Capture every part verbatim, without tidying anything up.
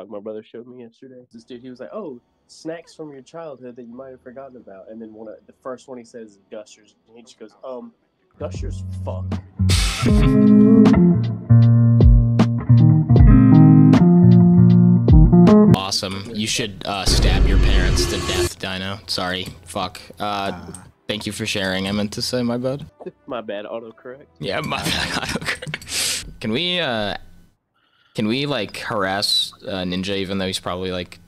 TikTok my brother showed me yesterday. This dude, he was like, oh, snacks from your childhood that you might have forgotten about. And then one of, the first one he says is Gushers. And he just goes, um, Gushers, fuck. Awesome. You should uh, stab your parents to death, Dino. Sorry. Fuck. Uh, thank you for sharing. I meant to say my bad. My bad, autocorrect. Yeah, my bad, autocorrect. Can we, uh, can we, like, harass uh, Ninja even though he's probably, like,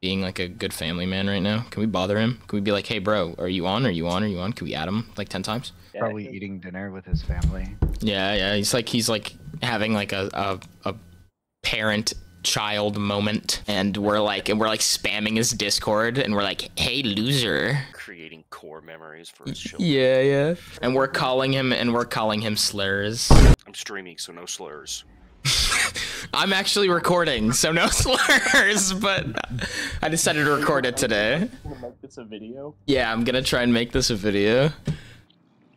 being, like, a good family man right now? Can we bother him? Can we be like, hey, bro, are you on? Are you on? Are you on? Can we add him, like, ten times? Probably eating dinner with his family. Yeah, yeah. He's, like, he's, like, having, like, a, a, a parent child moment, and we're like and we're like spamming his Discord, and we're like, hey, loser, creating core memories for his children. Yeah, yeah. And we're calling him and we're calling him slurs. I'm streaming, so no slurs. I'm actually recording, so no slurs, but I decided to record it today. Make this a video? Yeah, I'm gonna try and make this a video.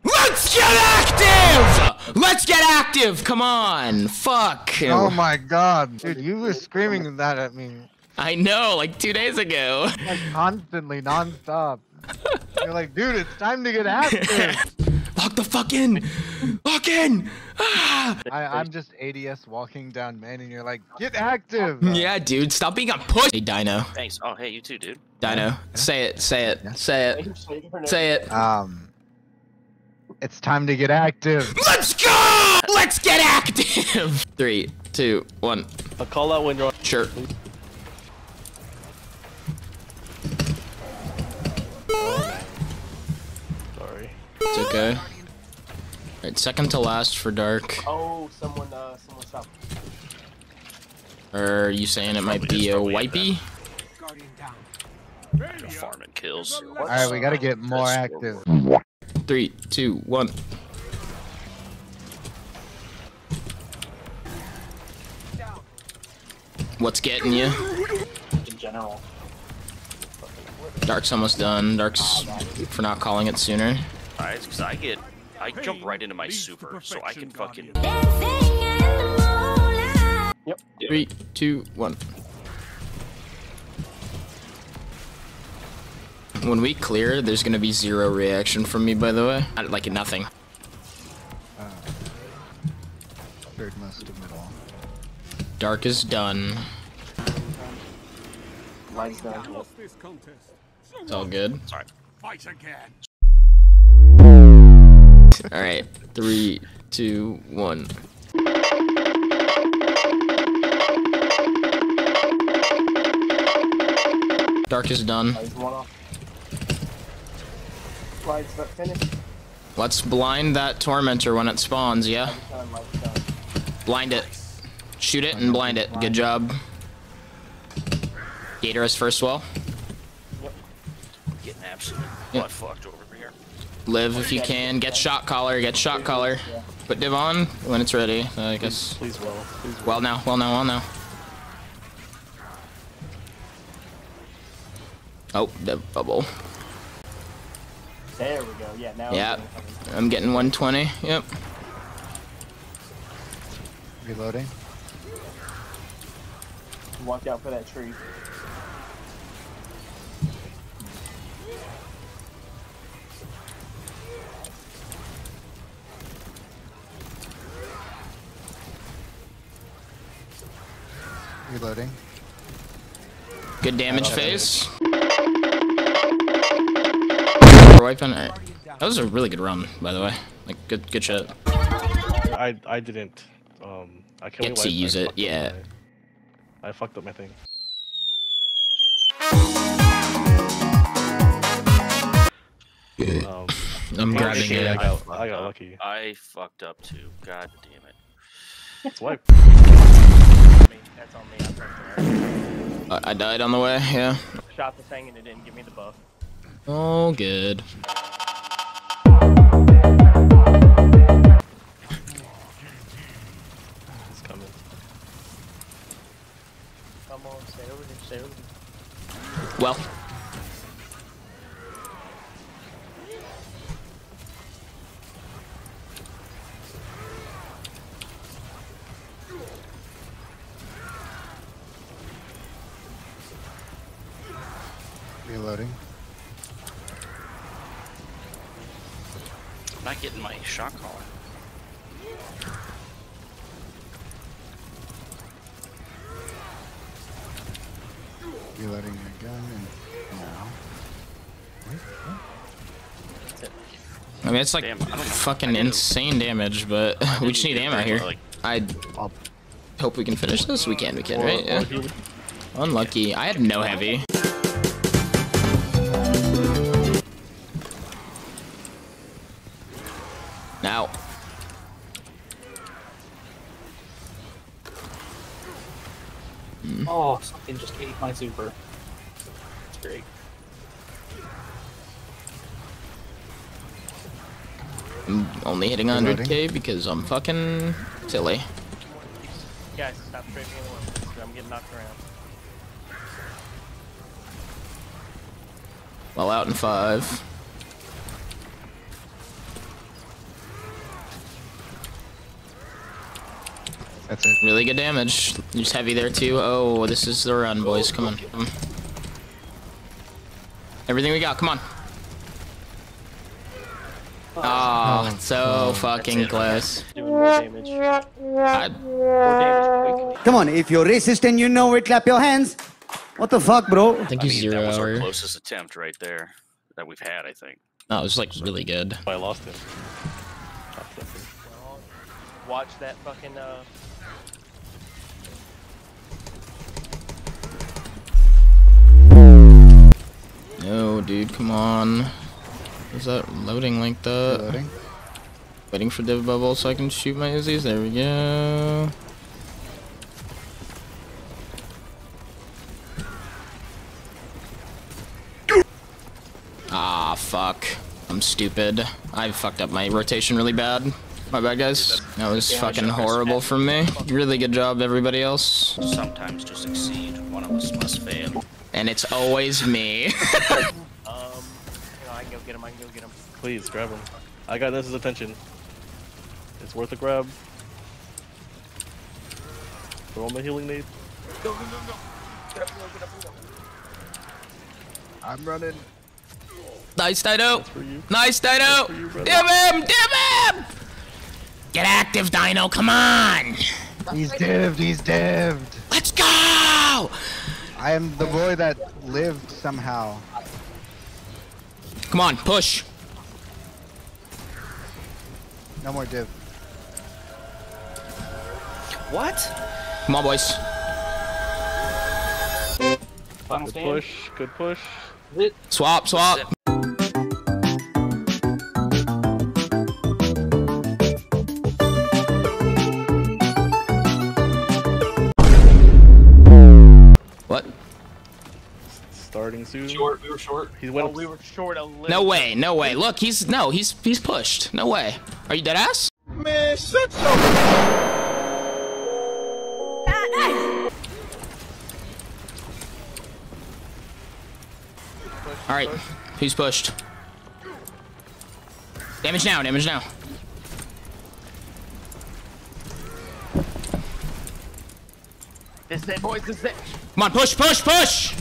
Let's get active! Let's get active! Come on! Fuck! Oh my god, dude, you were screaming that at me. I know, like two days ago. Like constantly, nonstop. You're like, dude, it's time to get active. Lock the fuck in! Lock in! Ah! I, I'm just A D S walking down, man, and you're like, get active! Yeah, dude, stop being a pussy. Hey, Dino. Thanks. Oh, hey, you too, dude. Dino, yeah. Say it, say it, yeah. Say it, say it. Um. It's time to get active. Let's go! Let's get active! Three, two, one. I'll call out window. Sure. Oh, sorry. It's okay. Alright, second to last for Dark. Oh, someone, uh, someone stop. Are you saying it might be a wipey? Guardian down. Like farm and kills. Alright, we gotta get more active. Three, two, one. What's getting you? In general. Dark's almost done. Dark's for not calling it sooner. Alright, because I get, I jump right into my super, so I can fucking. Yep. Three, two, one. When we clear, there's gonna be zero reaction from me, by the way. I, like, nothing. Uh, third must have middle. Dark is done. Light's done. It's all good. Sorry. Fight again. Alright. Three, two, one. Dark is done. Let's blind that tormentor when it spawns, yeah? Blind it. Shoot it and blind it. Good job. Gator is first well. Getting absolutely butt fucked over here. Live if you can. Get shot collar. Get shot collar. Put div on when it's ready, I guess. Please well. Well now, well now, well now. Oh, div bubble. There we go. Yeah, now yep. I'm getting one twenty. Yep. Reloading. Watch out for that tree. Reloading. Good damage phase. That was a really good run, by the way. Like, good, good shit. I, I didn't. Um, I can't get to use it. Yeah. My, I fucked up my thing. Um, I'm grabbing shit. it. I got, I got lucky. I fucked up too. God damn it. That's why. That's on me. I, I died on the way. Yeah. Shot the thing and it didn't give me the buff. Oh, good. He's coming. Come on, stay over there, stay over there. Well. Reloading. I'm not getting my shock collar. Reloading your gun and now. I mean, it's like Damn, fucking insane damage, but we just need ammo here. Like, I hope we can finish this. We can, we can, right? Yeah. Unlucky. I had no heavy. Now. Mm. Oh, something just ate my super. That's great. I'm only hitting one hundred K because I'm fucking silly. Guys, stop trading anyone. I'm getting knocked around. Well, out in five. That's it. Really good damage. There's heavy there too. Oh, this is the run, boys. Come on. Come on. Everything we got. Come on. Oh, oh so oh, fucking close. Doing more damage. I, more damage Come on, if you're racist and you know it, clap your hands. What the fuck, bro? I think he's I mean, zero. That was our closest attempt right there that we've had, I think. No, it was like really good. I lost it. Watch that fucking. Uh... No, dude, come on. Is that loading like that? Loading. Waiting for div bubble so I can shoot my Uzis. There we go. Ah, fuck. I'm stupid. I fucked up my rotation really bad. My bad, guys. That was yeah, fucking horrible from me. Really good job, everybody else. Sometimes to succeed, one of us must fail. And it's always me. I can go get him, I can go get him. Please, grab him. I got Ness's attention. It's worth a grab. Throw him a healing nade. Go, go, go, go. Get up, go, get up, go. I'm running. Nice, Dino. Nice, Dino. Damn him, damn him! Get active, Dino, come on! He's dived, he's dived. Let's go! I am the boy that lived somehow. Come on, push. No more div. What? Come on, boys. Final good stand. Push, good push. It. Swap, swap. It. What? Starting soon. Short, we were short. He went oh, we were short a little. No way, no way. Look, he's no, he's he's pushed. No way. Are you dead ass? Man, shut up. All right, he's pushed. Damage now, damage now. This is it, boys. This is it. Come on, push, push, push.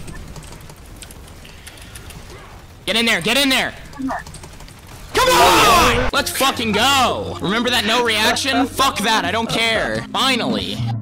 Get in there, get in there! Come on! Let's fucking go! Remember that no reaction? Fuck that, I don't care. Finally.